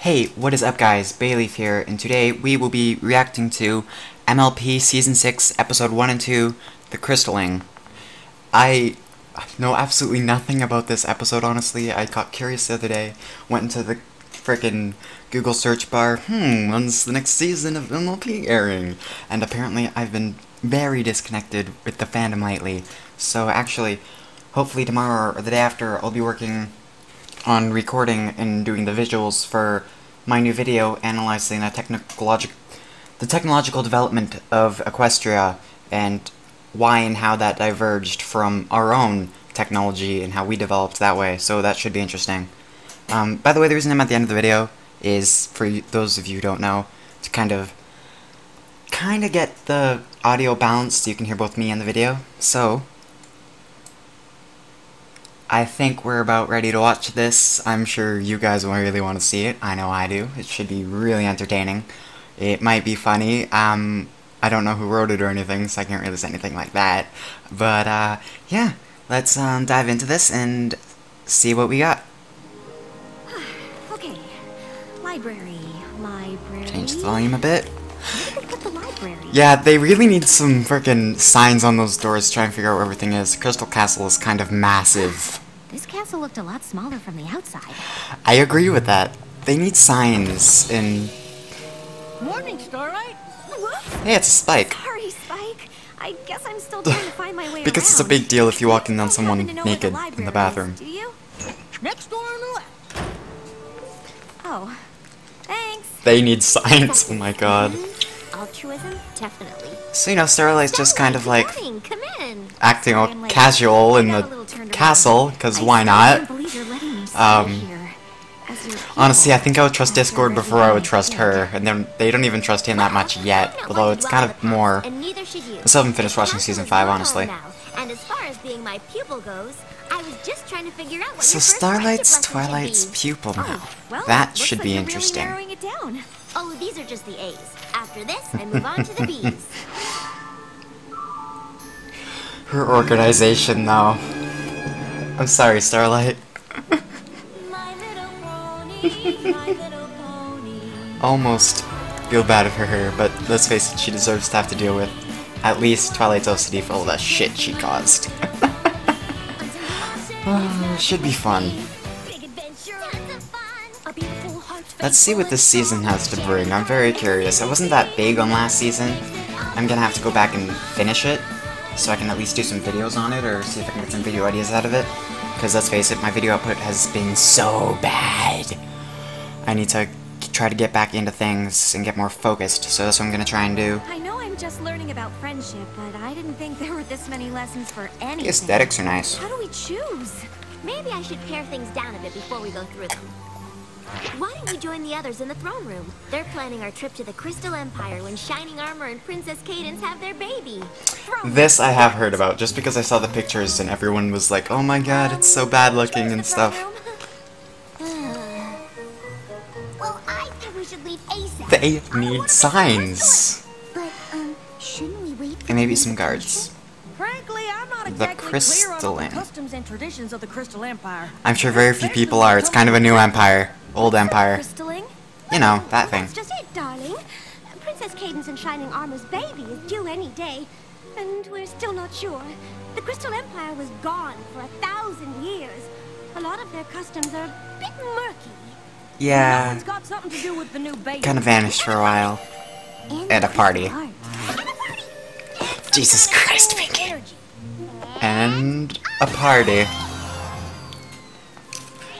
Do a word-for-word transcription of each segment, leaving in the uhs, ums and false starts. Hey, what is up guys, Bayleaf here, and today we will be reacting to M L P Season six, Episode one and two, The Crystalling. I know absolutely nothing about this episode, honestly. I got curious the other day, went into the frickin' Google search bar, hmm, when's the next season of M L P airing? And apparently I've been very disconnected with the fandom lately, so actually, hopefully tomorrow or the day after, I'll be working on recording and doing the visuals for my new video analyzing the, technologic the technological development of Equestria and why and how that diverged from our own technology and how we developed that way, so that should be interesting. Um, by the way, the reason I'm at the end of the video is, for you, those of you who don't know, to kind of kind of get the audio balanced so you can hear both me and the video, so I think we're about ready to watch this. I'm sure you guys will really want to see it. I know I do. It should be really entertaining. It might be funny. Um, I don't know who wrote it or anything, so I can't really say anything like that. But, uh, yeah. Let's um, dive into this and see what we got. Okay. Library. Library. Change the volume a bit. Yeah, they really need some frickin' signs on those doors to try and figure out where everything is. Crystal Castle is kind of massive. This castle looked a lot smaller from the outside. I agree with that. They need signs and... Morning, Starlight. Hey, it's a Spike. Sorry, Spike. I guess I'm still trying to find my way around. Because it's a big deal if you walk in on someone naked in the bathroom. Do you? Next door on the left. Oh, thanks. They need signs. Oh my god. Altruism? Definitely. So, you know, Starlight's just kind of like acting all casual in the castle, because why not? Um, honestly, I think I would trust Discord before I would trust her, and then they don't even trust him that much yet, although it's kind of more. I still haven't finished watching Season five, honestly. So, Starlight's Twilight's pupil now. That should be interesting. Oh, these are just the A's. After this, I move on to the B's. Her organization, though. I'm sorry, Starlight. My little pony, my little pony. Almost feel bad for her, but let's face it, she deserves to have to deal with at least Twilight's O C D for all that shit she caused. Oh, should be fun. Let's see what this season has to bring. I'm very curious. I wasn't that big on last season. I'm gonna have to go back and finish it, so I can at least do some videos on it, or see if I can get some video ideas out of it. Because let's face it, my video output has been so bad. I need to try to get back into things and get more focused, so that's what I'm gonna try and do. I know I'm just learning about friendship, but I didn't think there were this many lessons for anything. The aesthetics are nice. How do we choose? Maybe I should pare things down a bit before we go through them. Why don't you join the others in the throne room? They're planning our trip to the Crystal Empire when Shining Armor and Princess Cadence have their baby. Throne this I have heard about, just because I saw the pictures and everyone was like, oh my god, um, it's so bad looking and stuff. Well, I think we should leave ASAP. They need signs. But, um, shouldn't we wait for and maybe some guards. Frankly, I'm not exactly clear on the customs and traditions of the Crystal Empire. I'm sure very few people are. It's kind of a new empire. Old empire. You know, that thing. That's just it, darling. Princess Cadence and Shining Armor's baby is due any day, and we're still not sure. The Crystal Empire was gone for a thousand years. A lot of their customs are a bit murky. Yeah. No one's got something to do with the new baby. Kind of vanished for a while. At a party. Jesus Christ, Pinkie. And a party.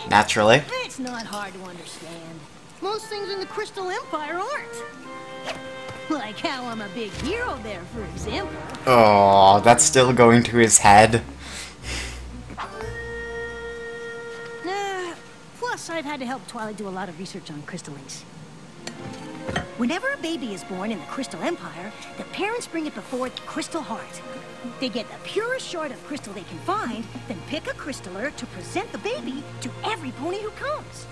Naturally. It's not hard to understand. Most things in the Crystal Empire aren't. Like how I'm a big hero there, for example. Oh, that's still going to his head. Uh, plus, I've had to help Twilight do a lot of research on crystallings. Whenever a baby is born in the Crystal Empire, the parents bring it before the Crystal Heart. They get the purest shard of crystal they can find, then pick a crystaller to present the baby to every pony who comes.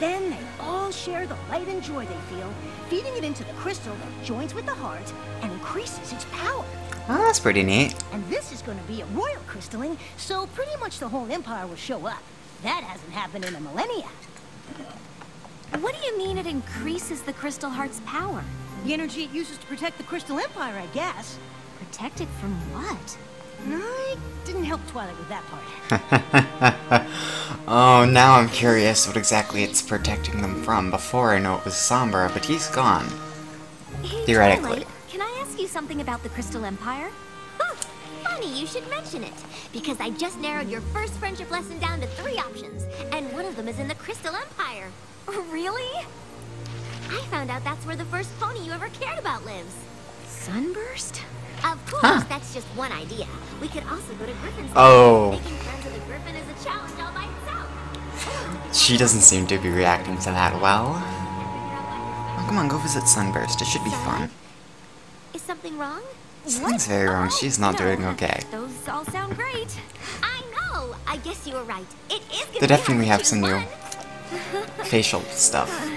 Then they all share the light and joy they feel, feeding it into the crystal that joins with the heart and increases its power. Oh, that's pretty neat. And this is going to be a royal crystalling, so pretty much the whole empire will show up. That hasn't happened in a millennia. What do you mean it increases the Crystal Heart's power? The energy it uses to protect the Crystal Empire, I guess. Protect it from what? I didn't help Twilight with that part. Oh, now I'm curious what exactly it's protecting them from. Before I know it was Sombra, but he's gone. Hey, theoretically. Twilight, can I ask you something about the Crystal Empire? Huh, funny you should mention it, because I just narrowed your first friendship lesson down to three options, and one of them is in the Crystal Empire. Really? I found out that's where the first pony you ever cared about lives. Sunburst? Of course, huh. That's just one idea. We could also go to Griffin's. Oh. Making friends with a Griffin is a challenge all by itself. She doesn't seem to be reacting to that well. Oh, come on, go visit Sunburst. It should be fun. Is something wrong? Something's very wrong. She's not no. doing okay. Those all sound great. I know. I guess you were right. It is gonna. They definitely have some fun. New facial stuff uh,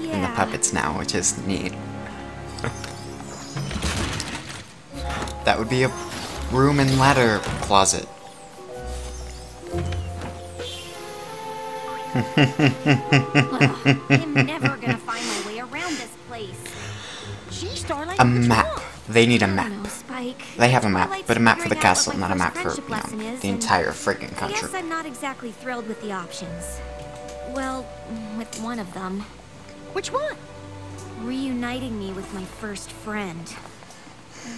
yeah. in the puppets now, which is neat. That would be a room and ladder closet. Ugh, I'm never gonna find my way around this place. Gee, Starlight, a map. They need a map. Oh, no, Spike. They have a map, Starlight's but a map for the castle, not a map for you know, the entire friggin' country. I guess I'm not exactly thrilled with the options. Well, with one of them. Which one? Reuniting me with my first friend.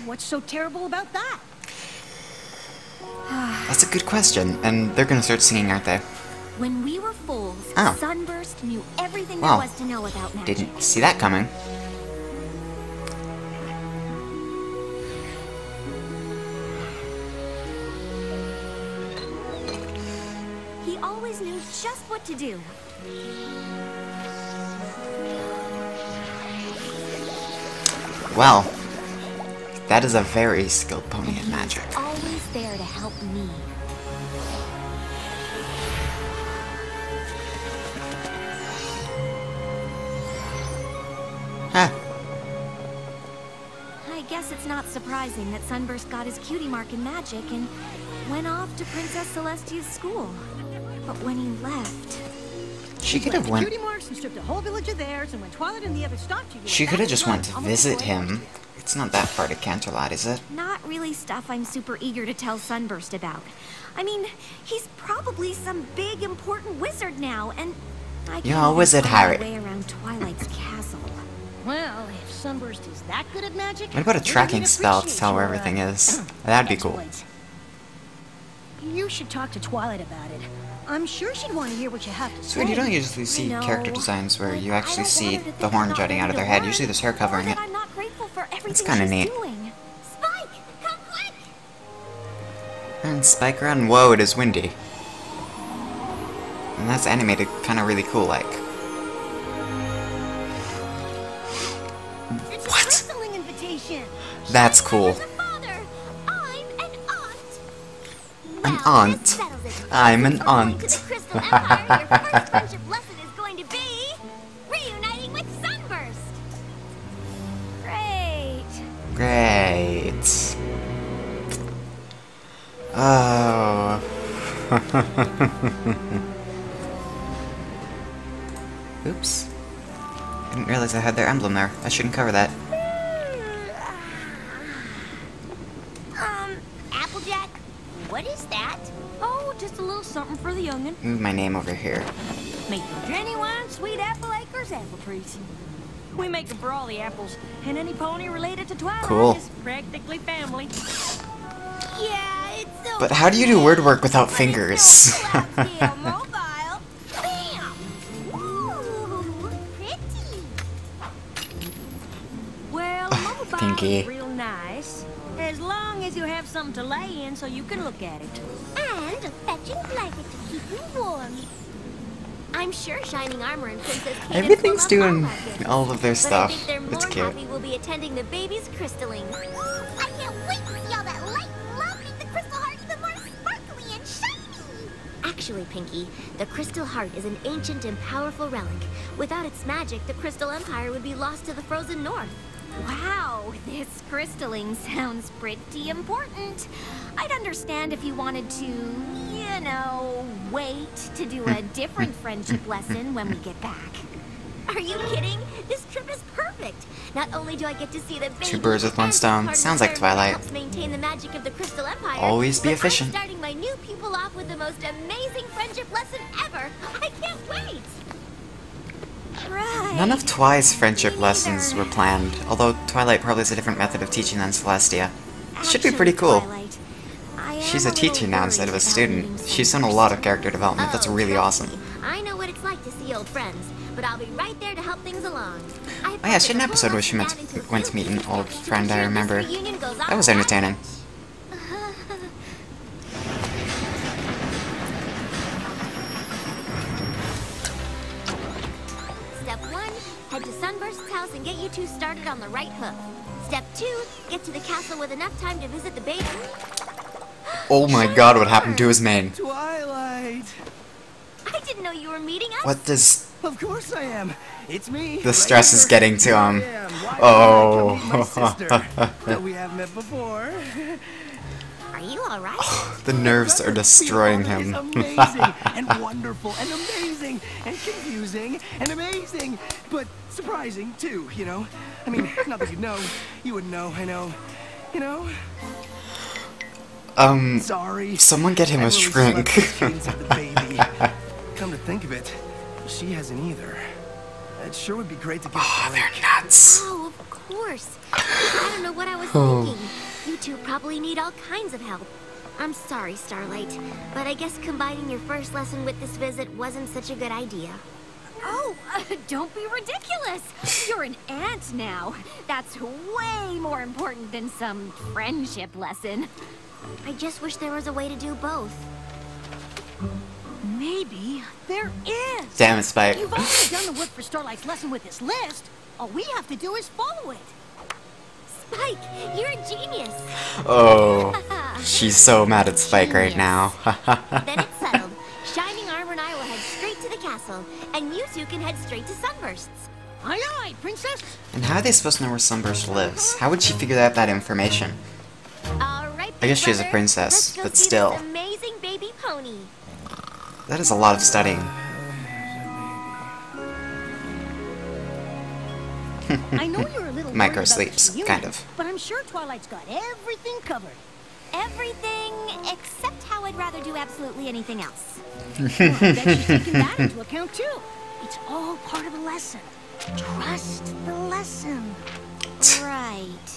What's so terrible about that? That's a good question, and they're gonna start singing, aren't they? When we were fools, oh. Sunburst knew everything well, there was to know about magic. Didn't see that coming. He always knew just what to do. Well. That is a very skilled pony at magic. He's always there to help me. Huh. I guess it's not surprising that Sunburst got his cutie mark in magic and went off to Princess Celestia's school. But when he left... She could have went... She could have just went to visit him. It's not that far to Canterlot, is it? Not really stuff I'm super eager to tell Sunburst about. I mean, he's probably some big important wizard now, and I can't Yo, wizard Harry. way around Twilight's castle. Well, if Sunburst is that good at magic, what about a tracking spell to tell where everything is? That'd be cool. You should talk to Twilight about it. I'm sure she'd want to hear what you have to say. So you don't usually see no. character designs where you actually see the horn jutting out of their head. Usually there's hair covering it. It's kind of neat. Spike, come quick! And Spike around. Whoa, it is windy. And that's animated kind of really cool, like. It's what? A invitation. That's cool. I'm an aunt. An aunt. I'm an aunt. To the Crystal Empire, your first friendship lesson is going to be reuniting with Sunburst. Great. Great. Oh. Oops. I didn't realize I had their emblem there. I shouldn't cover that. Um, Applejack, what is that? Oh, just a little something for the young'un. Move my name over here. Make them genuine sweet apple acres, apple trees. We make them for all the apples, and any pony related to Twilight cool. is practically family. Yeah, it's so But how do you do word work without fingers? Mobile. Bam! Ooh, pretty. Well, mobile Pinkie. Is real nice, as long as you have something to lay in so you can look at it. And a fetching blanket to keep you warm. I'm sure Shining Armor and Princess Cadence everything's doing market, all of their stuff. But I think it's cute. Happy we'll be attending the baby's Crystalling. I can't wait to see all that light and love make the Crystal Heart even more sparkly and shiny! Actually, Pinkie, the Crystal Heart is an ancient and powerful relic. Without its magic, the Crystal Empire would be lost to the frozen north. Wow, this Crystalling sounds pretty important. I'd understand if you wanted to, you know, wait to do a different friendship lesson when we get back. Are you kidding? This trip is perfect. Not only do I get to see the two birds with one stone. Sounds like Twilight. Maintain the magic of the Crystal Empire. Always be efficient. I'm starting my new pupil off with the most amazing friendship lesson ever. I can't wait. Right. None of Twi's friendship lessons were planned, although Twilight probably has a different method of teaching than Celestia. It should be pretty cool. Twilight. She's a teacher now instead of a student. She's done a lot of character development. That's really awesome. I know what it's like to see old friends, but I'll be right there to help things along. Oh yeah, she had an episode where she met to, went to meet an old friend, I remember. That was entertaining. Step one, head to Sunburst's house and get you two started on the right hook. Step two, get to the castle with enough time to visit the baby. Oh my god, what happened to his mane? Twilight! I didn't know you were meeting us. What does... Of course I am. It's me. The stress is getting to him. Oh. That we have met before. Are you all right? Oh, the nerves are destroying him. Amazing and wonderful and amazing and confusing and amazing, but surprising too. You know, I mean, not that you'd know. You wouldn't know. I know. You know. Um. Sorry. Someone get him I a really shrink. Come to think of it, she hasn't either. It sure would be great to get. Oh, they're nuts. Oh, of course. I don't know what I was oh. thinking. You two probably need all kinds of help. I'm sorry, Starlight, but I guess combining your first lesson with this visit wasn't such a good idea. Oh, uh, don't be ridiculous. You're an aunt now. That's way more important than some friendship lesson. I just wish there was a way to do both. Maybe there is. Damn it, Spike. You've already done the work for Starlight's lesson with this list. All we have to do is follow it. Spike, you're a genius. Oh, she's so mad at Spike genius. Right now. Then it's settled. Shining Armor and I will head straight to the castle, and you two can head straight to Sunburst's. Aye, aye, Princess. And how are they supposed to know where Sunburst lives? How would she figure out that information? All right, I guess she's a princess, but still. Amazing baby pony. That is a lot of studying. I know you're a little micro sleeps, kind of. But I'm sure Twilight's got everything covered. Everything except how I'd rather do absolutely anything else. Well, I bet she's taking that into account too. It's all part of the lesson. Trust the lesson. Right.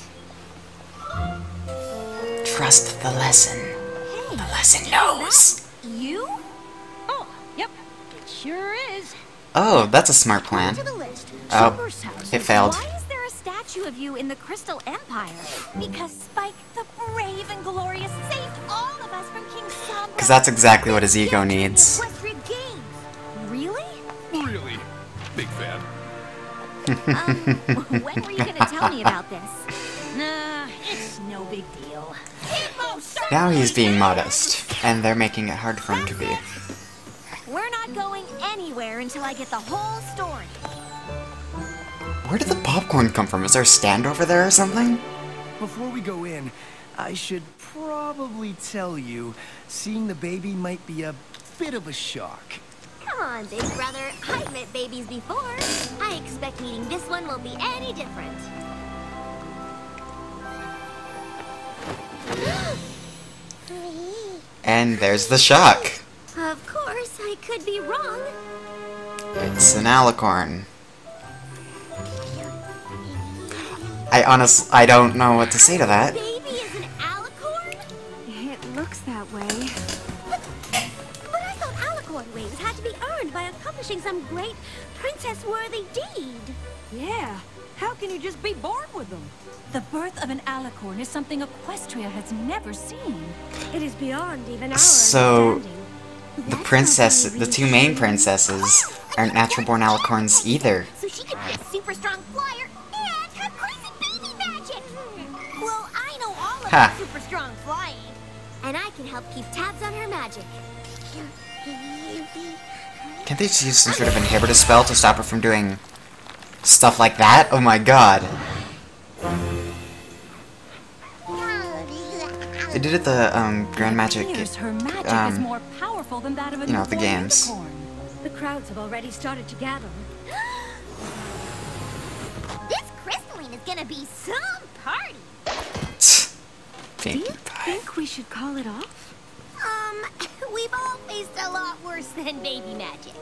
Trust the lesson. Hey, the lesson knows. You? Yep, it sure is. Oh, that's a smart plan. Oh, it failed. Why is there a statue of you in the Crystal Empire? Because Spike, the brave and glorious, saved all of us from King Sombra. Because that's exactly what his ego needs. Really? Really? Big fan. um, when were you going to tell me about this? Nah, it's no big deal. Now he's being modest, and they're making it hard for him to be. We're not going anywhere until I get the whole story. Where did the popcorn come from? Is there a stand over there or something? Before we go in, I should probably tell you, seeing the baby might be a bit of a shock. Come on, big brother. I've met babies before. I expect meeting this one won't be any different. And there's the shock. Of course, I could be wrong. It's an alicorn. I honestly, I don't know what to say to that. Baby is an alicorn? It looks that way. But, but I thought alicorn wings had to be earned by accomplishing some great princess-worthy deed. Yeah, how can you just be born with them? The birth of an alicorn is something Equestria has never seen. It is beyond even our so, understanding. The princess, the two main princesses, aren't natural-born alicorns either. So she could be a super strong flyer and have crazy baby magic. Well, I know all about super strong flying, and I can help keep tabs on her magic. Can't they just use some sort of inhibitor spell to stop her from doing stuff like that? Oh my god! They did it the um, Grand Magic. Her magic um, is more powerful than that of a you know, the games. The crowds have already started to gather. gonna be some party. Do you think we should call it off? Um, we've all faced a lot worse than baby magic.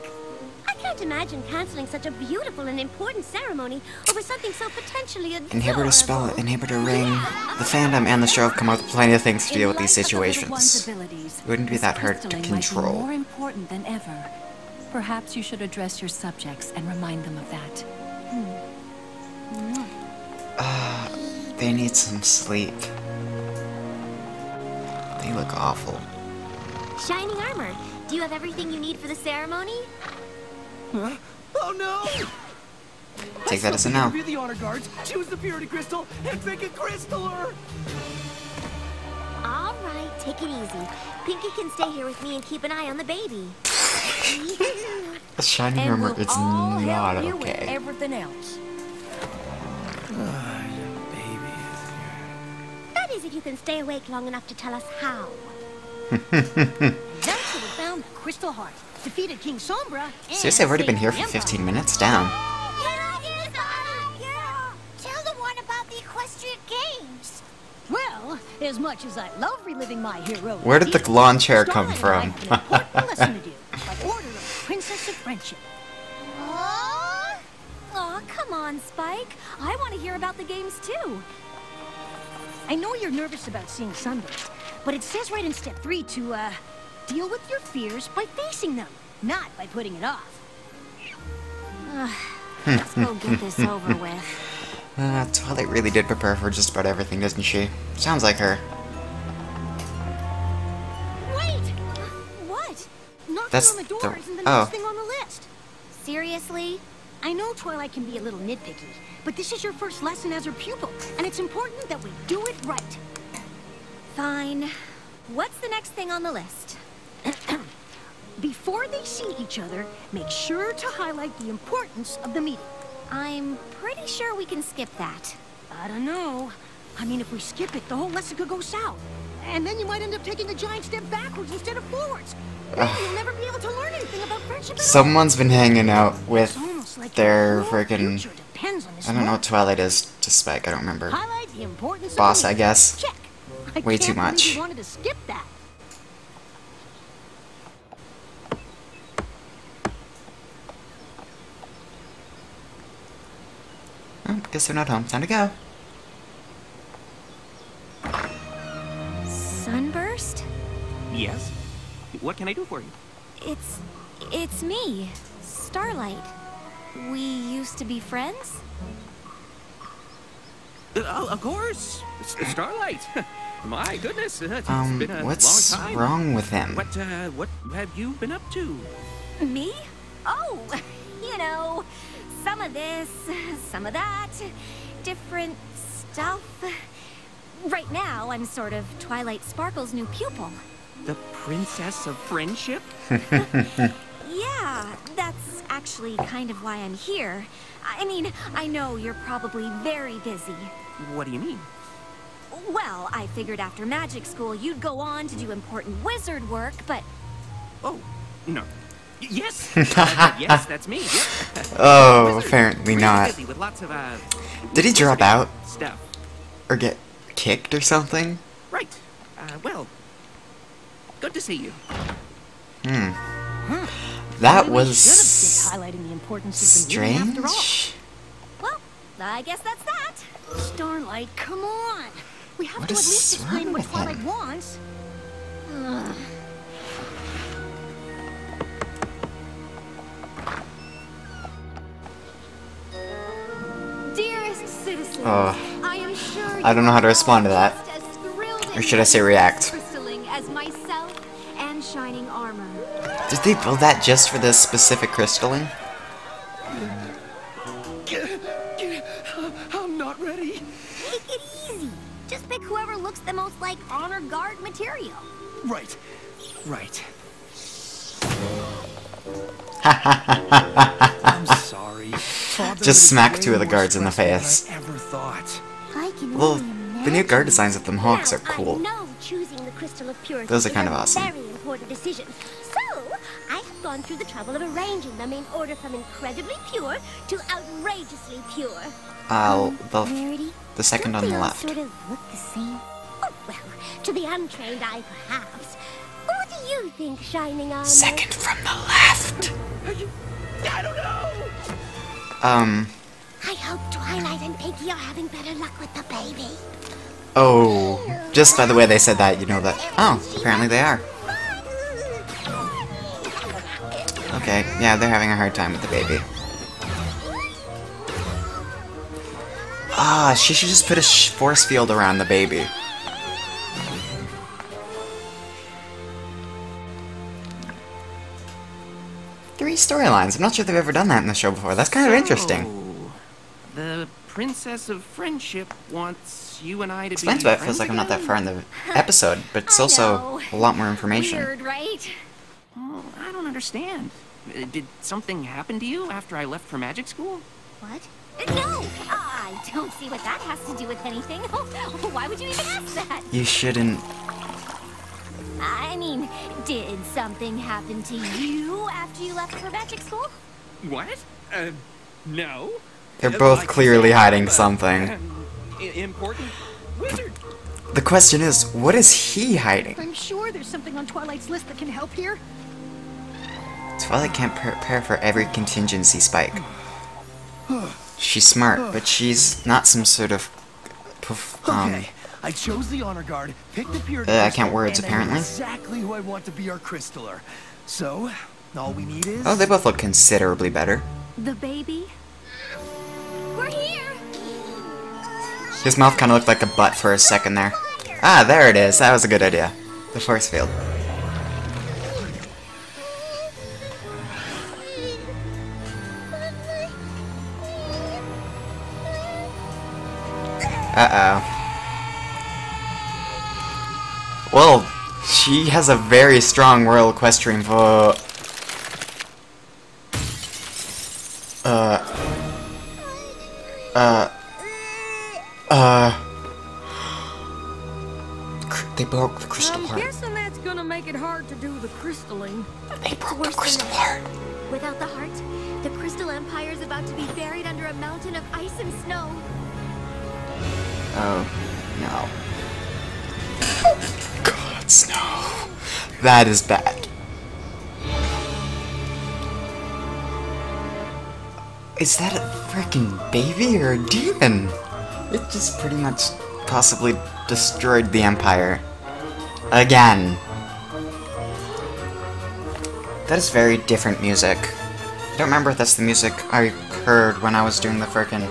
I can't imagine canceling such a beautiful and important ceremony over something so potentially adorable. Inhibitor spell, inhibitor ring. Yeah. The fandom and the show have come up with plenty of things to deal with these situations. It wouldn't be that hard to control. More important than ever. Perhaps you should address your subjects and remind them of that. Hmm. Uh, they need some sleep. They look awful. Shining Armor, do you have everything you need for the ceremony? Huh? Oh no! Take that as a no. Be the honor guards, choose the purity crystal, and pick a crystaller! All right, take it easy. Pinkie can stay here with me and keep an eye on the baby. Shining and Armor, it's not okay. With everything else. That is if you can stay awake long enough to tell us how. That's where we found the crystal heart. Defeated King Sombra. Seriously, I've already been here for fifteen minutes. Down. Tell the one about the Equestrian Games. Well, as much as I love reliving my hero. Where did the lawn chair come from? Princess of Friendship. Oh, oh, come on, Spike. I want to hear about the games too. I know you're nervous about seeing Sunburst, but it says right in step three to uh, deal with your fears by facing them, not by putting it off. Uh, let's go get this over with. Uh, Twilight really did prepare for just about everything, doesn't she? Sounds like her. Wait! What? Knocking That's on the door the... isn't the oh. next thing on the list. Seriously? I know Twilight can be a little nitpicky, but this is your first lesson as her pupil, and it's important that we do it right. Fine. What's the next thing on the list? Before they see each other, make sure to highlight the importance of the meeting. I'm pretty sure we can skip that. I don't know. I mean, if we skip it, the whole lesson could go south. And then you might end up taking a giant step backwards instead of forwards. Maybe you'll never be able to learn anything about friendship. Someone's been hanging out with like their freaking... I don't know what Twilight is to Spike. I don't remember. The Boss, I guess. Check. I Way too much. You wanted to skip that. Oh, guess they're not home. Time to go. Sunburst? Yes. What can I do for you? It's... it's me, Starlight. We used to be friends? Uh, of course! Starlight! My goodness, it's um, been a what's long time. Wrong with him? What, uh, what have you been up to? Me? Oh, you know... some of this, some of that, different stuff. Right now, I'm sort of Twilight Sparkle's new pupil. The Princess of Friendship? Yeah, that's actually kind of why I'm here. I mean, I know you're probably very busy. What do you mean? Well, I figured after magic school, you'd go on to do important wizard work, but... Oh, no. Yes. uh, yes, that's me. Yeah. Oh, apparently not. Of, uh, Did he drop out? Stuff. Or get kicked or something? Right. Uh, well, good to see you. Hmm. Huh. That Maybe was highlighting the importance of the meeting after all. Well, I guess that's that. Starlight, come on. We have what to at least explain what Twilight wants. Ugh. Oh, I am sure I don't know how to respond to that. Or should I say react? As myself and Shining Armor. Did they build that just for this specific crystalling? I'm not ready. Take it easy. Just pick whoever looks the most like honor guard material. Right. Right. I'm sorry. Just smack two of the guards in the face. Well, the new guard designs with them hawks are cool. Those are kind of awesome. So, I gone through the trouble of arranging them in order from incredibly pure to outrageously pure. Ow, the, f the second on the left. Sort of look the same? Oh, well, to the untrained eye, perhaps. What do you think, Shining Armor? Second from the left. Are you... I don't know. Um. I hope Twilight and Pinkie are having better luck with the baby. Oh, just by the way they said that, you know that. Oh, apparently they are. Okay, yeah, they're having a hard time with the baby. Ah, she should just put a sh force field around the baby. Three storylines. I'm not sure they've ever done that in the show before. That's kind of interesting. So, the Princess of Friendship wants you and I to Explains be. Explains why it feels like again? I'm not that far in the episode, but it's also a lot more information. Weird, right? Well, I don't understand. Did something happen to you after I left for magic school? What? No! I don't see what that has to do with anything. Why would you even ask that? You shouldn't. I mean, did something happen to you after you left for magic school? What? Uh, no. They're both clearly hiding something. Important wizard. The question is, what is he hiding? I'm sure there's something on Twilight's list that can help here. Twilight can't prepare for every contingency, Spike. She's smart, but she's not some sort of... Um, okay, I chose the honor guard, picked the pure... Uh, I can't words, apparently. Exactly who I want to be our crystallar. So, all we need is... Oh, they both look considerably better. The baby? We're here! His mouth kind of looked like a butt for a second there. Ah, there it is. That was a good idea. The force field. Uh-oh. Well, she has a very strong royal equestrian vo- Uh... Uh... Uh... They broke the crystal heart. I'm guessing that's gonna make it hard to do the crystalling. They broke the crystal heart. Without the heart, the Crystal Empire is about to be buried under a mountain of ice and snow. Oh, no. Oh, God, snow. That is bad. Is that a freaking baby or a demon? It just pretty much possibly destroyed the Empire. Again. That is very different music. I don't remember if that's the music I heard when I was doing the frickin'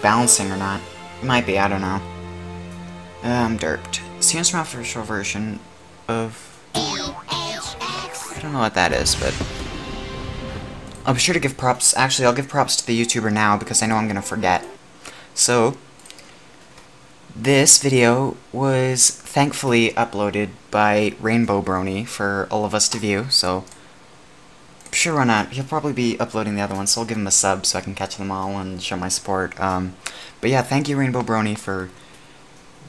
balancing or not. Might be, I don't know. Uh, I'm derped. Seems from the official version of... I don't know what that is, but... I'll be sure to give props... Actually, I'll give props to the YouTuber now, because I know I'm gonna forget. So... This video was thankfully uploaded by Rainbow Brony for all of us to view, so... Sure, why not? He'll probably be uploading the other one, so I'll give him a sub so I can catch them all and show my support. Um, but yeah, thank you, Rainbow Brony, for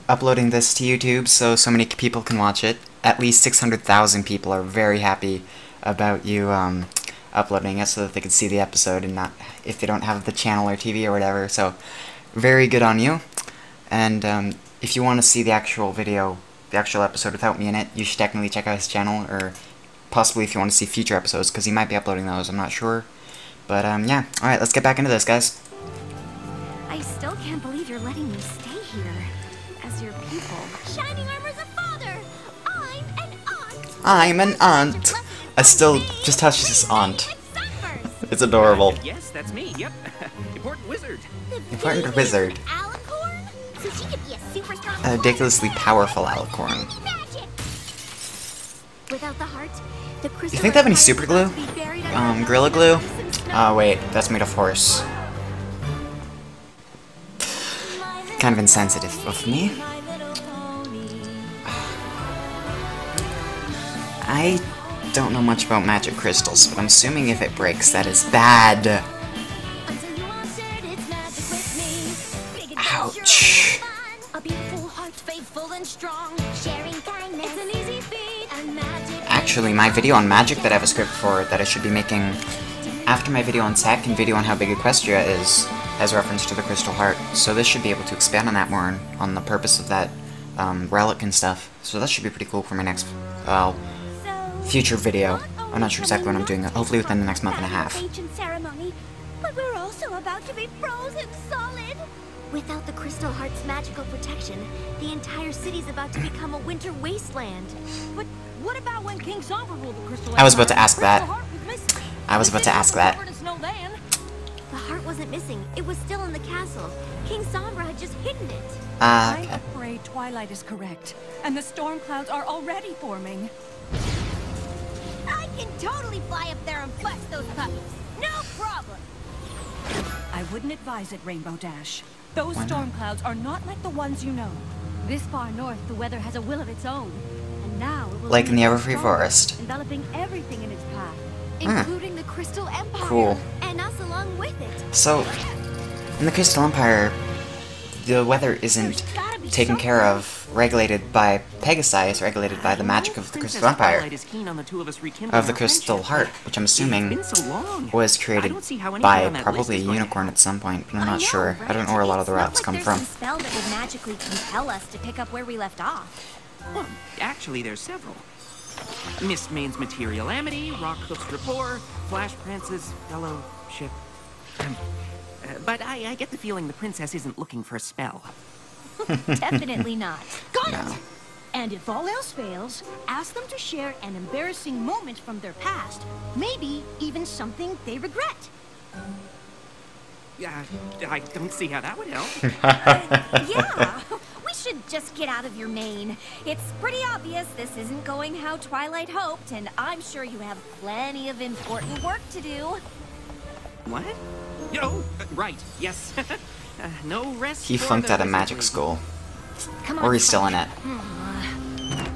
uploading this to YouTube so so many people can watch it. At least six hundred thousand people are very happy about you um, uploading it so that they can see the episode and not if they don't have the channel or T V or whatever. So, very good on you. And um, if you want to see the actual video, the actual episode without me in it, you should definitely check out his channel or... Possibly if you want to see future episodes, because he might be uploading those, I'm not sure. But, um, yeah. Alright, let's get back into this, guys. I still can't believe you're letting me stay here as your pupil. Shining Armor's a father! I'm an aunt! I'm an aunt! I still just how she's his aunt. It's adorable. Yes, that's me, yep. Important wizard. Important wizard. A ridiculously powerful alicorn. Without the heart, the you think they have any super glue? Um, Gorilla Glue? Oh, wait, that's made of horse. Kind of insensitive of me. I don't know much about magic crystals, but I'm assuming if it breaks, that is bad. Ouch. actually my video on Magic that I have a script for that I should be making after my video on Tech and video on how big Equestria is, as reference to the Crystal Heart. So this should be able to expand on that more, on, on the purpose of that um, relic and stuff. So that should be pretty cool for my next uh, future video. I'm not sure exactly when I'm doing it, hopefully within the next month and a half. But we're also about to be frozen solid! Without the Crystal Heart's magical protection, the entire city's about to become a winter wasteland. But what about when King Sombra ruled the Crystal Empire? I was about to ask that. I was about to ask that. The heart wasn't missing. It was still in the castle. King Sombra had just hidden it. Ah, uh, okay. I'm afraid Twilight is correct, and the storm clouds are already forming. I can totally fly up there and bust those puppies. No problem. I wouldn't advise it, Rainbow Dash. Those storm clouds are not like the ones you know. This far north, the weather has a will of its own. And now it will like in the Everfree Forest, enveloping everything in its path, including the Crystal Empire. Cool. And us along with it. So, in the Crystal Empire, the weather isn't taken care of, regulated by Pegasi, is regulated by the magic of the Crystal Empire, of the Crystal Heart, which I'm assuming was created by probably a unicorn at some point, but I'm not sure. I don't know where a lot of the routes come from. There's a spell that would magically compel us to pick up where we left off. Well, actually, there's several. Mistmane's materialamity, Rockhoof's rapport, Flash Prince's fellowship. Um, uh, but I, I get the feeling the princess isn't looking for a spell. Definitely not. Got no. it! And if all else fails, ask them to share an embarrassing moment from their past. Maybe even something they regret. Yeah, uh, I don't see how that would help. uh, yeah, we should just get out of your mane. It's pretty obvious this isn't going how Twilight hoped, and I'm sure you have plenty of important work to do. What? No, uh, right, yes. Uh, no rest. He funked out of magic school. Come on, or he's still in it. Mm.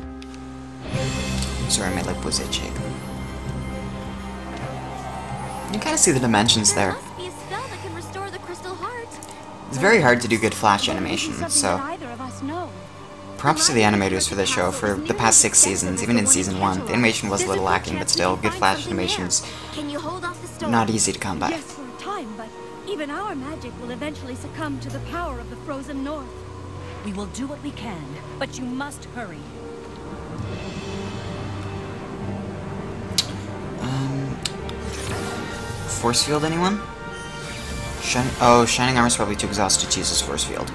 Sorry, my lip was itching. You kind of see the dimensions there. There must be a spell that can restore the Crystal Heart. It's very hard to do good Flash animation, so props to the animators for this show. For the past six seasons, even in season one, the animation was a little lacking, but still, good Flash animations, not easy to come by. Even our magic will eventually succumb to the power of the frozen north. We will do what we can, but you must hurry. Um, force field, anyone? Shining, oh, Shining Armor's probably too exhausted to use his force field.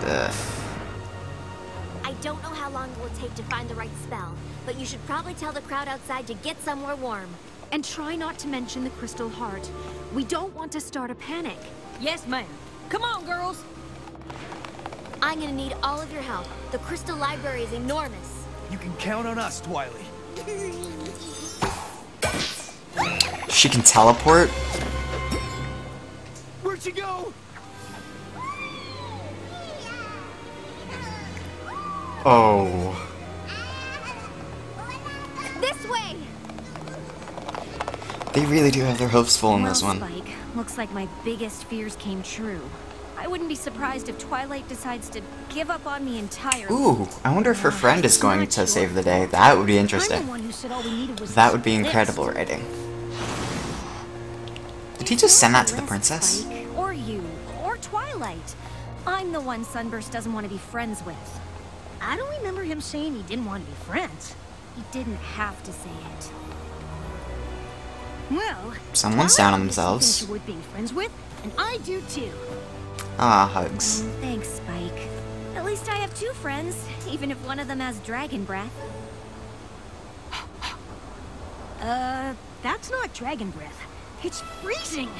Ugh. I don't know how long it will take to find the right spell, but you should probably tell the crowd outside to get somewhere warm. And try not to mention the Crystal Heart. We don't want to start a panic. Yes, ma'am. Come on, girls. I'm gonna need all of your help. The Crystal Library is enormous. You can count on us, Twilight. She can teleport? Where'd she go? Oh. They really do have their hopes full in this one. Spike, looks like my biggest fears came true. I wouldn't be surprised if Twilight decides to give up on me entirely. Ooh, I wonder if her friend is going to save the day. That would be interesting. That would be incredible writing. Did he just send that to the princess? Or you, or Twilight. I'm the one Sunburst doesn't want to be friends with. I don't remember him saying he didn't want to be friends. He didn't have to say it. Well, someone's down on themselves. Worth being friends with, and I do too. Ah, hugs. Mm, thanks, Spike. At least I have two friends, even if one of them has dragon breath. uh, that's not dragon breath. It's freezing.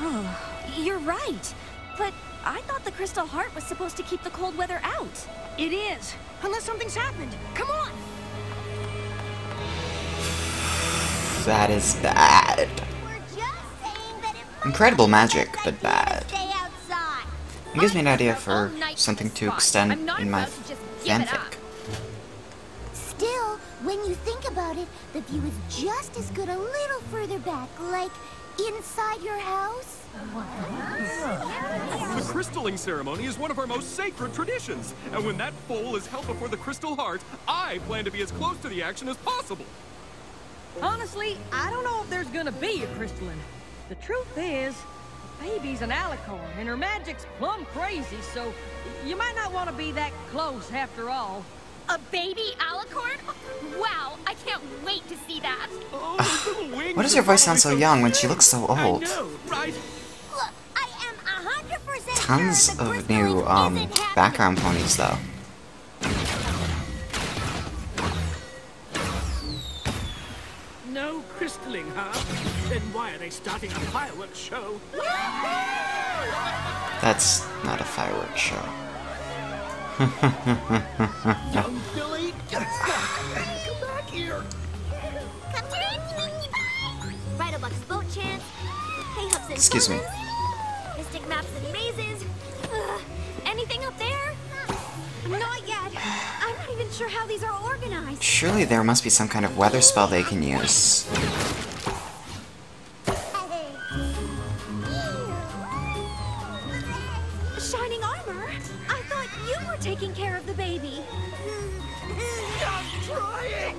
Oh, you're right. But I thought the Crystal Heart was supposed to keep the cold weather out. It is, unless something's happened. Come on. That is bad. Incredible magic, but bad. It gives me an idea for something to extend in my fanfic. Still, when you think about it, the view is just as good a little further back, like inside your house. Crystalling ceremony is one of our most sacred traditions, and when that foal is held before the Crystal Heart, I plan to be as close to the action as possible. Honestly, I don't know if there's gonna be a Crystalling. The truth is, baby's an alicorn, and her magic's plumb crazy, so you might not want to be that close after all. A baby alicorn? Wow, I can't wait to see that. Oh, why does her voice sound so young when she looks so old? I know, right? Look, I am one hundred percent tons sure of new um background ponies though. No Crystalling, huh? Then why are they starting a fireworks show? That's not a fireworks show. Young Billy, get stuck and come back here. Come to me, Pinkie Pie. Ride-a-Buck's boat chant. Hey, Hubs and excuse Commons. Me. Mystic maps and mazes. Ugh. Anything up there? Not yet. I'm not even sure how these are organized. Surely there must be some kind of weather spell they can use. Shining Armor? I thought you were taking care of the baby. Stop trying!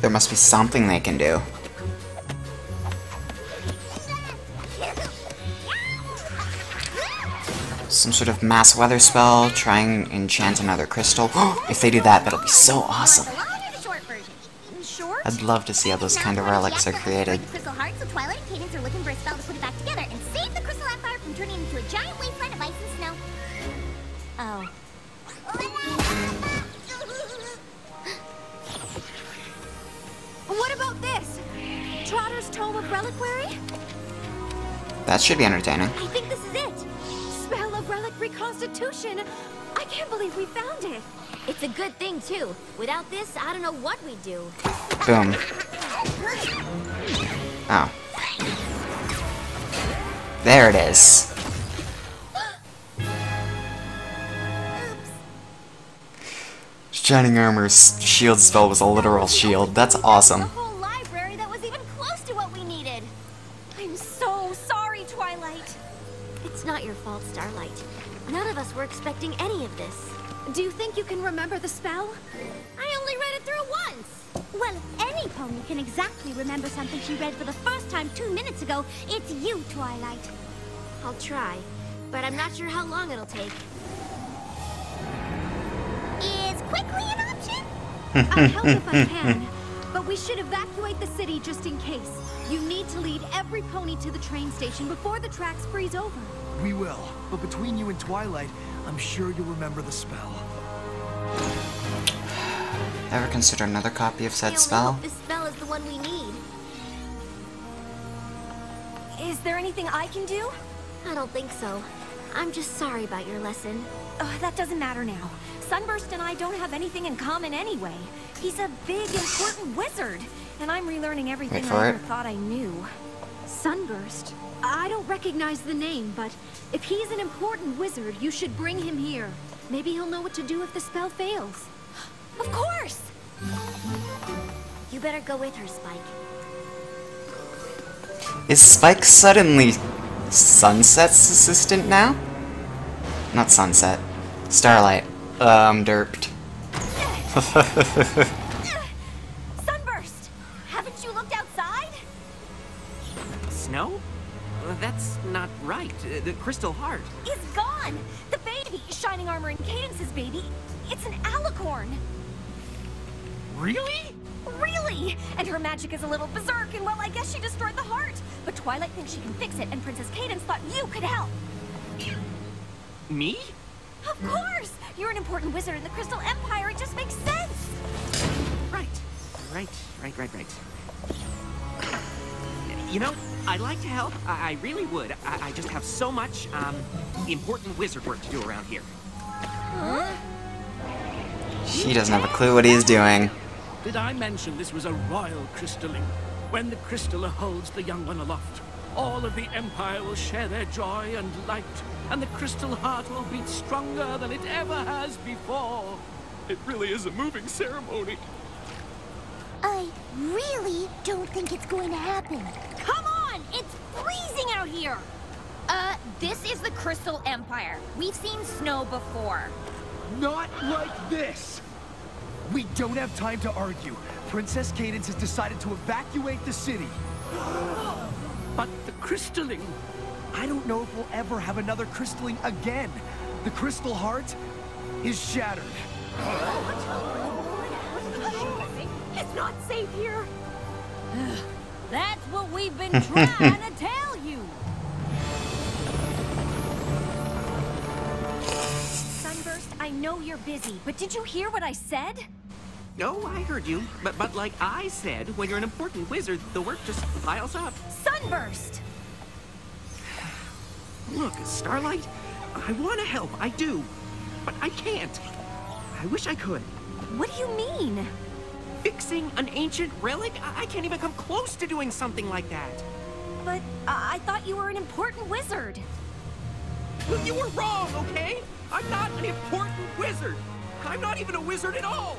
There must be something they can do. Some sort of mass weather spell, try and enchant another crystal. If they do that, that'll be so awesome. I'd love to see how those kind of relics are created. Crystal Hearts of Twilight Cadence are looking for a spell to put it back together and save the Crystal Empire from turning into a giant wasteland of ice and snow. Oh. What about this? Trotter's Tome of Reliquary? That should be entertaining. I think this is it. Spell of Relic Reconstitution. I can't believe we found it. It's a good thing, too. Without this, I don't know what we'd do. Boom. Oh. There it is. Shining Armor's shield spell was a literal shield. That's awesome. A whole library that was even close to what we needed. I'm so sorry, Twilight. It's not your fault, Starlight. None of us were expecting any of this. Do you think you can remember the spell? I only read it through once. Well, if any pony can exactly remember something she read for the first time two minutes ago, it's you, Twilight. I'll try, but I'm not sure how long it'll take. Quickly an option? I'll help if I can, but we should evacuate the city just in case. You need to lead every pony to the train station before the tracks freeze over. We will, but between you and Twilight, I'm sure you'll remember the spell. Ever consider another copy of said spell? This spell is the one we need. Is there anything I can do? I don't think so. I'm just sorry about your lesson. Oh, that doesn't matter now. Sunburst and I don't have anything in common anyway. He's a big, important wizard, and I'm relearning everything I ever thought I knew. Sunburst? I don't recognize the name, but if he's an important wizard, you should bring him here. Maybe he'll know what to do if the spell fails. Of course! You better go with her, Spike. Is Spike suddenly Sunset's assistant now? Not Sunset. Starlight. Um, derped. Sunburst! Haven't you looked outside? Snow? Uh, that's not right. Uh, the Crystal Heart is gone! The baby, Shining Armor and Cadence's baby, it's an alicorn! Really? Really! And her magic is a little berserk, and well, I guess she destroyed the heart. But Twilight thinks she can fix it, and Princess Cadence thought you could help. Me? Of course! You're an important wizard in the Crystal Empire, it just makes sense! Right, right, right, right, right. You know, I'd like to help, I, I really would. I, I just have so much, um, important wizard work to do around here. Huh? She doesn't have a clue what he's doing. Did I mention this was a royal crystalling? When the crystaller holds the young one aloft, All of the Empire will share their joy and light, and the Crystal Heart will beat stronger than it ever has before. It really is a moving ceremony. I really don't think it's going to happen. Come on! It's freezing out here! Uh, this is the Crystal Empire. We've seen snow before. Not like this! We don't have time to argue. Princess Cadence has decided to evacuate the city. But the Crystalling... I don't know if we'll ever have another Crystalling again. The Crystal Heart is shattered. It's not safe here. That's what we've been trying to tell you. Sunburst, I know you're busy, but did you hear what I said? No, I heard you. But but like I said, when you're an important wizard, the work just piles up. Sunburst! Look, Starlight, I want to help, I do. But I can't. I wish I could. What do you mean? Fixing an ancient relic? I, I can't even come close to doing something like that. But uh, I thought you were an important wizard. Well, you were wrong, okay? I'm not an important wizard. I'm not even a wizard at all.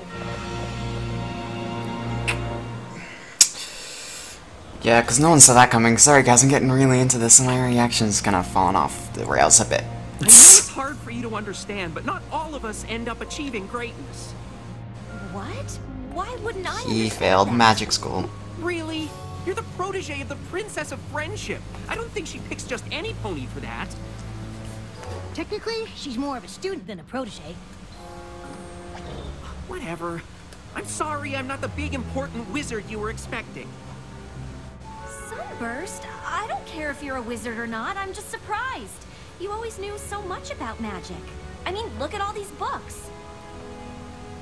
Yeah, because no one saw that coming. Sorry guys, I'm getting really into this and my reaction's kind of fallen off the rails a bit. I know it's hard for you to understand, but not all of us end up achieving greatness. What? Why wouldn't I? He failed that? Magic school. Really? You're the protege of the Princess of Friendship. I don't think she picks just any pony for that. Technically, she's more of a student than a protege. Whatever. I'm sorry I'm not the big important wizard you were expecting. Sunburst, I don't care if you're a wizard or not, I'm just surprised. You always knew so much about magic. I mean, look at all these books.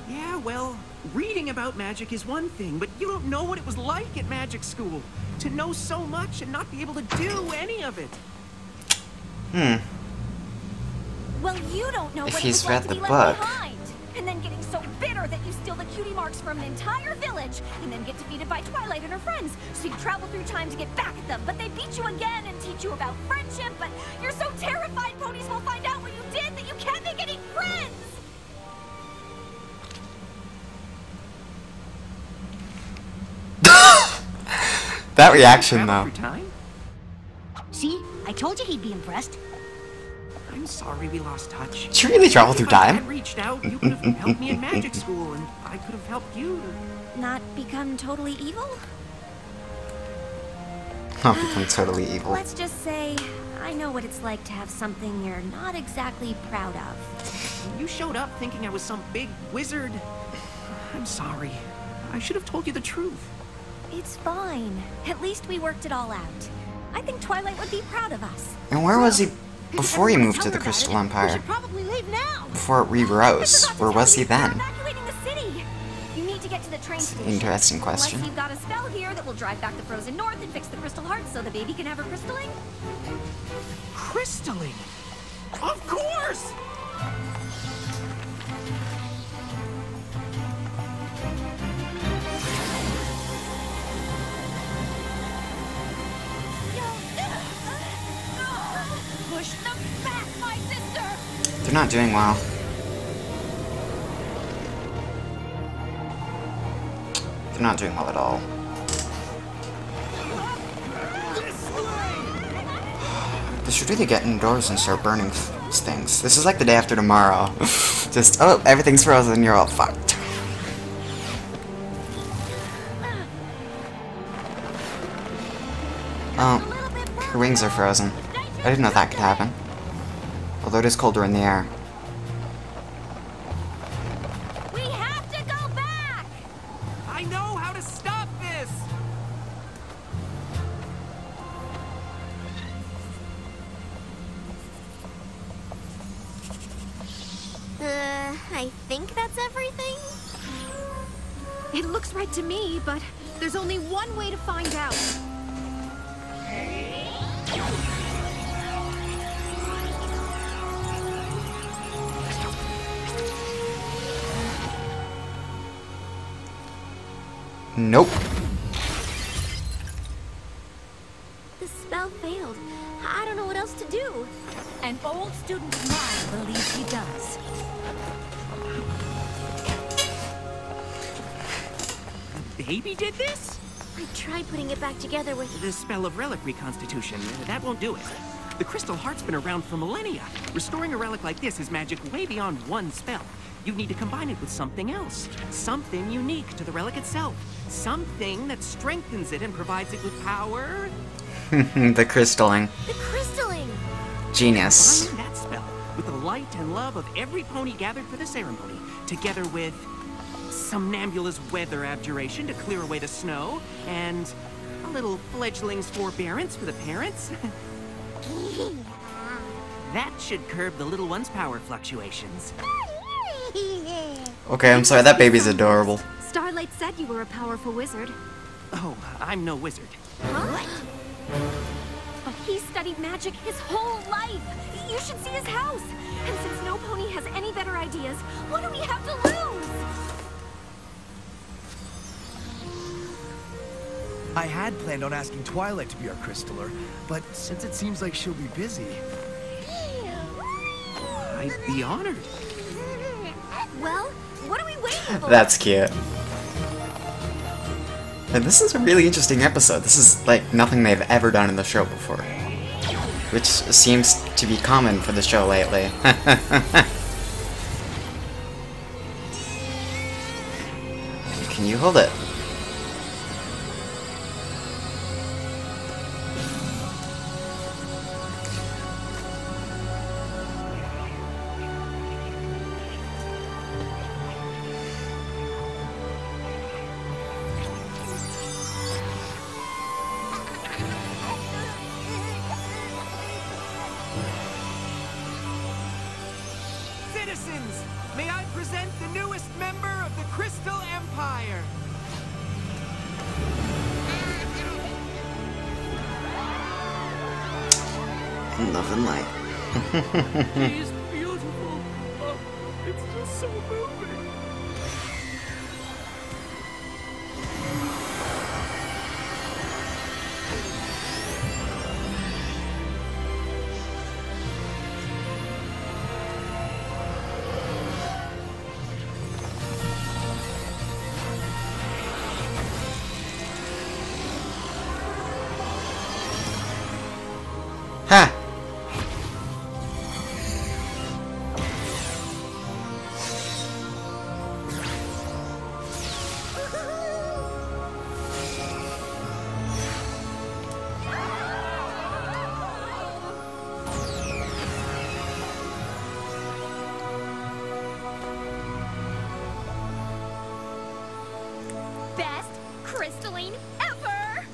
Yeah, well, reading about magic is one thing, but you don't know what it was like at magic school. To know so much and not be able to do any of it. Hmm. Well, you don't know if what he's it was read like the to be left behind. And then getting so bitter that you steal the cutie marks from an entire village, and then get defeated by Twilight and her friends. So you travel through time to get back at them, but they beat you again and teach you about friendship, but you're so terrified ponies will find out what you did that you can't make any friends! That reaction, though. See? I told you he'd be impressed. I'm sorry we lost touch. Did you really travel through time? I reached out, you could have helped me in magic school, and I could have helped you to... Not become totally evil? Not become totally evil. Let's just say, I know what it's like to have something you're not exactly proud of. You showed up thinking I was some big wizard. I'm sorry. I should have told you the truth. It's fine. At least we worked it all out. I think Twilight would be proud of us. And where was he... Before he moved to the Crystal Empire, before it re-rose, where was he then? It's an interesting question. Unless you've got a spell here that will drive back the frozen north and fix the crystal heart so the baby can have her crystalling? Crystalling? Of course! They're not doing well. They're not doing well at all. They should really get indoors and start burning things. This is like the day after tomorrow. Just, oh, everything's frozen, you're all fucked. Oh, your wings are frozen. I didn't know that could happen. Although it is colder in the air. We have to go back. I know how to stop this. Uh, I think that's everything. It looks right to me, but there's only one way to find out. Nope. The spell failed. An old student of mine believes he does. The baby did this? I tried putting it back together with... the spell of relic reconstitution. That won't do it. The Crystal Heart's been around for millennia. Restoring a relic like this is magic way beyond one spell. You need to combine it with something else. Something unique to the relic itself. Something that strengthens it and provides it with power. The Crystalling. The Crystalling! Genius. Combine that spell with the light and love of every pony gathered for the ceremony, together with Somnambula's weather abjuration to clear away the snow, and a little fledgling's forbearance for the parents. That should curb the little one's power fluctuations. Okay, I'm sorry, that baby's adorable. Starlight said you were a powerful wizard. Oh, I'm no wizard. Huh? But he studied magic his whole life. You should see his house. And since no pony has any better ideas, what do we have to lose? I had planned on asking Twilight to be our Crystaller, but since it seems like she'll be busy... I'd be honored. Well, what are we waiting for? That's cute. And this is a really interesting episode. This is like nothing they've ever done in the show before, which seems to be common for the show lately. Can you hold it? Ha! Best Crystalline ever!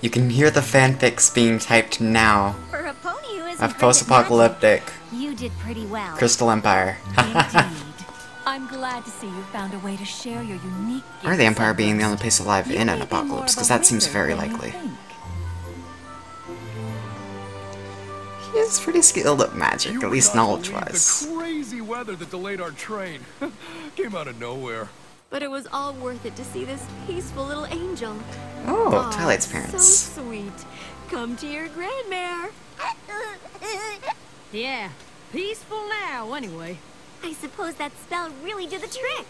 You can hear the fanfics being typed now. Of post-apocalyptic. You did pretty well. Crystal Empire. Indeed. I'm glad to see you found a way to share your unique gifts. Or the Empire being the only place alive in an apocalypse, because that seems very likely. He is pretty skilled at magic, at least knowledge-wise. The crazy weather that delayed our train came out of nowhere. But it was all worth it to see this peaceful little angel. Oh, Twilight's parents. So sweet. Come to your grandmare. Yeah, peaceful now, anyway. I suppose that spell really did the trick.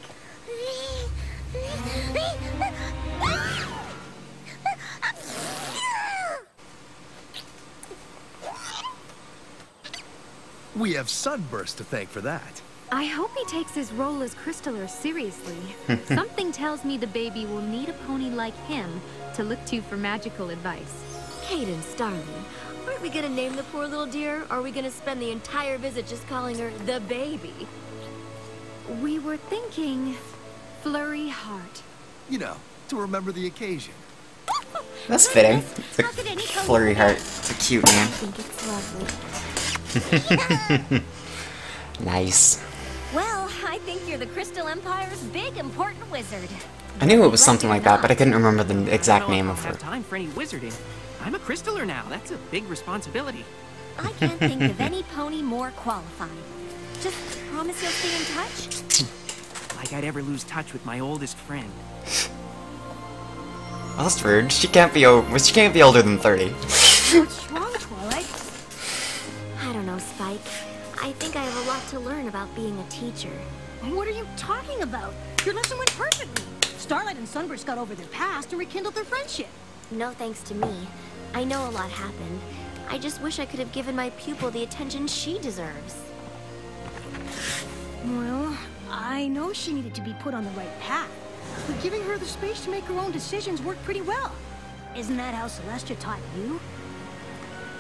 We have Sunburst to thank for that. I hope he takes his role as Crystaller seriously. Something tells me the baby will need a pony like him to look to for magical advice. Cadence, darling. Aren't we gonna name the poor little dear, or are we gonna spend the entire visit just calling her the baby? We were thinking... Flurry Heart. You know, to remember the occasion. That's fitting. It's a Flurry Heart. It's a cute name. I think it's lovely. Nice. Well, I think you're the Crystal Empire's big, important wizard. I knew it was something like that, but I couldn't remember the exact name of her. I don't have time for any wizarding. I'm a Crystaller now. That's a big responsibility. I can't think of any pony more qualified. Just promise you'll stay in touch. Like I'd ever lose touch with my oldest friend. Well, that's rude. She can't be old. She can't be older than thirty. What's wrong, Twilight? I don't know. Spike. I think I have a lot to learn about being a teacher. What are you talking about? Your lesson went perfectly. Starlight and Sunburst got over their past and rekindled their friendship. No thanks to me. I know a lot happened. I just wish I could have given my pupil the attention she deserves. Well, I know she needed to be put on the right path, but giving her the space to make her own decisions worked pretty well. Isn't that how Celestia taught you?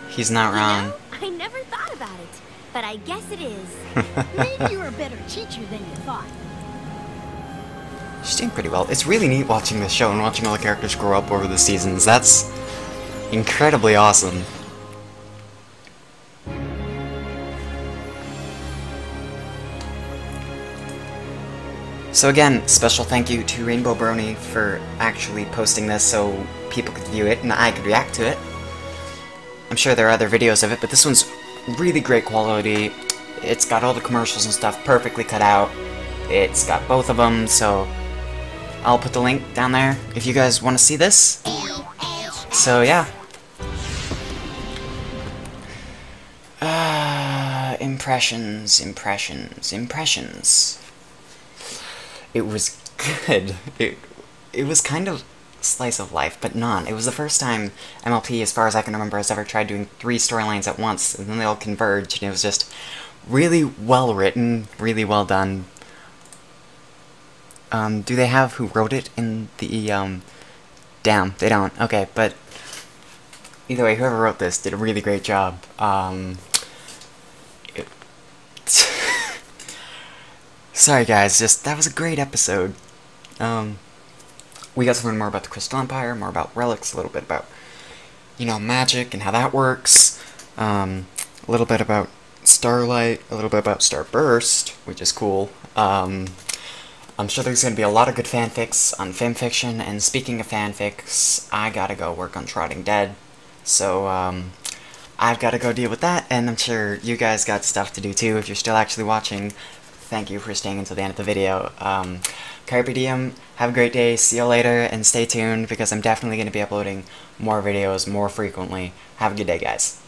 He's not wrong. You know, I never thought about it, but I guess it is. Maybe you're a better teacher than you thought. She's doing pretty well. It's really neat watching this show and watching all the characters grow up over the seasons. That's incredibly awesome. So again, special thank you to Rainbow Brony for actually posting this so people could view it and I could react to it. I'm sure there are other videos of it, but this one's really great quality. It's got all the commercials and stuff perfectly cut out. It's got both of them, so I'll put the link down there if you guys want to see this. So yeah. Uh, impressions, impressions, impressions. It was good. It, it was kind of slice of life, but not. It was the first time M L P, as far as I can remember, has ever tried doing three storylines at once, and then they all converged, and it was just really well written, really well done. Um, do they have who wrote it in the, um... Damn, they don't. Okay, but either way, whoever wrote this did a really great job. Um... It... Sorry guys, just, that was a great episode. Um... We got to learn more about the Crystal Empire, more about relics, a little bit about, you know, magic and how that works, um, a little bit about Starlight, a little bit about Starburst, which is cool. Um, I'm sure there's going to be a lot of good fanfics on fanfiction, and speaking of fanfics, I gotta go work on Trotting Dead, so um, I've gotta go deal with that, and I'm sure you guys got stuff to do too if you're still actually watching. Thank you for staying until the end of the video. Um, Carpe diem, have a great day, see you later, and stay tuned because I'm definitely going to be uploading more videos more frequently. Have a good day, guys.